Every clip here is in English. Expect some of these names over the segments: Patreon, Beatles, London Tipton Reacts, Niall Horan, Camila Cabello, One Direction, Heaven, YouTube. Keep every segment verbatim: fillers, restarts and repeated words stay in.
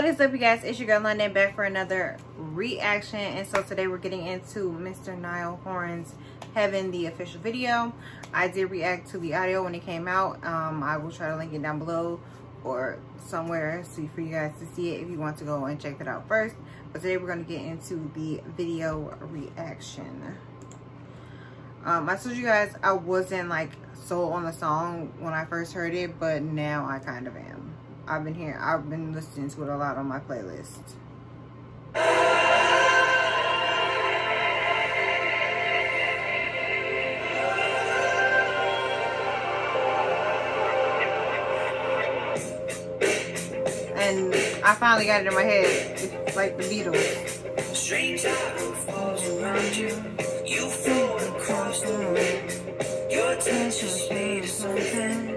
What is up, you guys? It's your girl London, back for another reaction. And so today we're getting into Mister Niall Horan's Heaven, the official video. I did react to the audio when it came out. Um, I will try to link it down below or somewhere so for you guys to see it if you want to go and check that out first. But today we're going to get into the video reaction. Um, I told you guys I wasn't like sold on the song when I first heard it, but now I kind of am. I've been here, I've been listening to it a lot on my playlist. And I finally got it in my head. It's like the Beatles. Stranger who falls around you, you fall across the room. Your attention is made of something.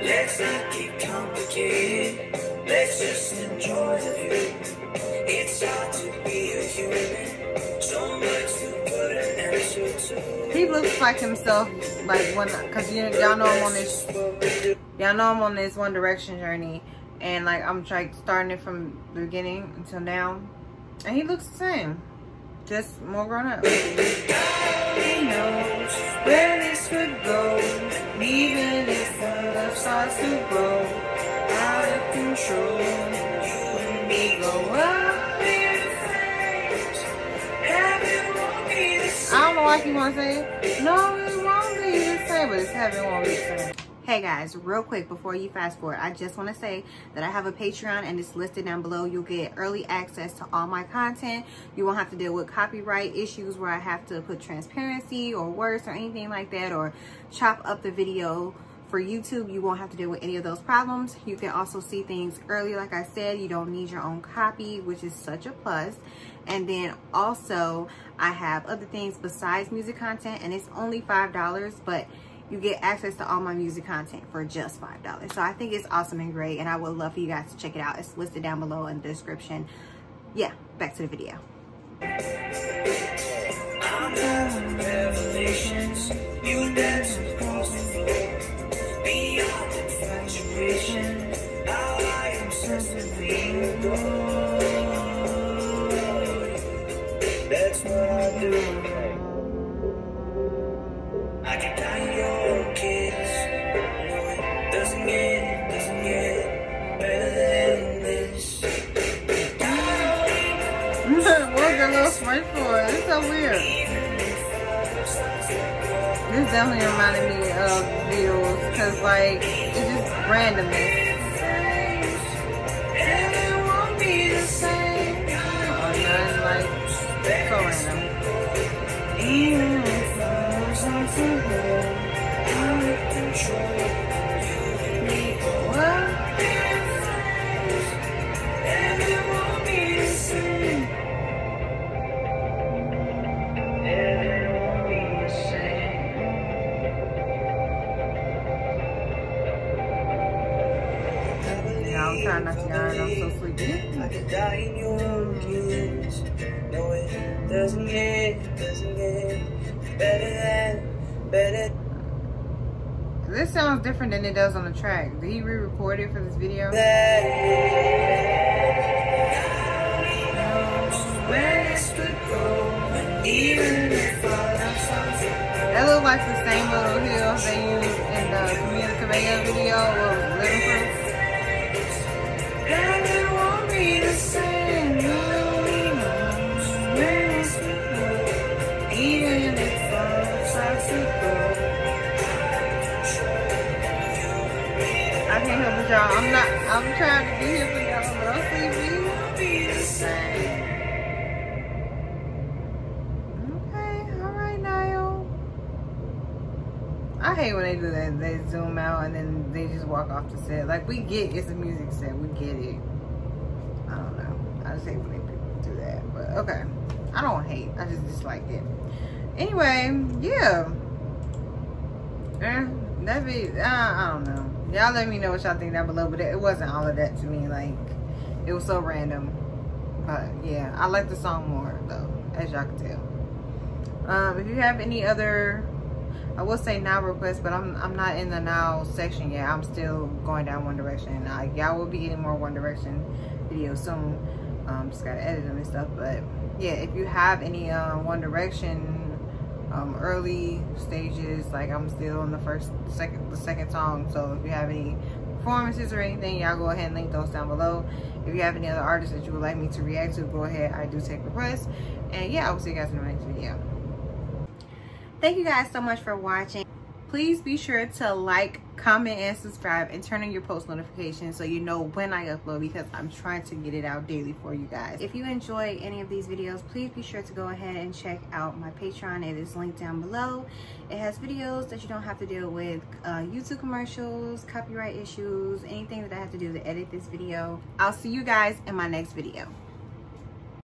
Let's not get complicated. Let's just enjoy the view. It's hard to be a human. So much to put an answer to. He looks like himself, like one, cause you y'all know I'm on this, y'all know I'm on this One Direction journey, and like I'm trying starting it from the beginning until now, and he looks the same, just more grown up. He knows where this could go, even if love starts to grow out of control. You and me go up in flames. Heaven won't be the same. I don't know why he wants to say it. No, it won't be the same, but it's heaven won't be the same. Hey guys, real quick before you fast forward, I just want to say that I have a Patreon and it's listed down below. You'll get early access to all my content. You won't have to deal with copyright issues where I have to put transparency or words or anything like that, or chop up the video for YouTube. You won't have to deal with any of those problems. You can also see things early. Like I said, you don't need your own copy, which is such a plus. And then also I have other things besides music content, and it's only five dollars, but you get access to all my music content for just five dollars. So I think it's awesome and great, and I would love for you guys to check it out. It's listed down below in the description. Yeah, back to the video. I'm having revelations. You dance across the floor. Beyond infatuation, now I am sensibly adored. That's what I do. Right for it. It's so weird. This definitely reminded me of Beatles, because like it's just randomness. It won't be the same. Oh, man, like so random. Even if I'm something wrong, I'm in control. I'm trying not to yawn, I'm so sleepy. I could die in your own kiss. No, it doesn't get, doesn't get better than, better. This sounds different than it does on the track. Did he re-record it for this video? That looks like the same little hills they used in the Camila Cabello video of Living Proof. I can't help it, y'all. I'm not, I'm trying to be here for y'all, but I'm sleepy. Okay, alright, Niall. I hate when they do that. They zoom out and then they just walk off the set. Like, we get it's a music set. We get it. I don't know. I just hate when they do that. But, okay. I don't hate. I just dislike it. Anyway, yeah. Eh, that be, uh, I don't know. Y'all let me know what y'all think down below, but it wasn't all of that to me. Like, it was so random. But, yeah, I like the song more, though, as y'all can tell. Um, if you have any other I will say now request, but I'm I'm not in the now section yet. I'm still going down One Direction. Uh, Y'all will be getting more One Direction videos soon. Um, just gotta edit them and stuff. But yeah, if you have any uh, One Direction um, early stages, like I'm still on the first, second, the second song. So if you have any performances or anything, y'all go ahead and link those down below. If you have any other artists that you would like me to react to, go ahead. I do take requests. And yeah, I will see you guys in the next video. Thank you guys so much for watching. Please be sure to like, comment, and subscribe, and turn on your post notifications so you know when I upload, because I'm trying to get it out daily for you guys. If you enjoy any of these videos, please be sure to go ahead and check out my Patreon. It is linked down below. It has videos that you don't have to deal with uh, YouTube commercials, copyright issues, anything that I have to do to edit this video. I'll see you guys in my next video.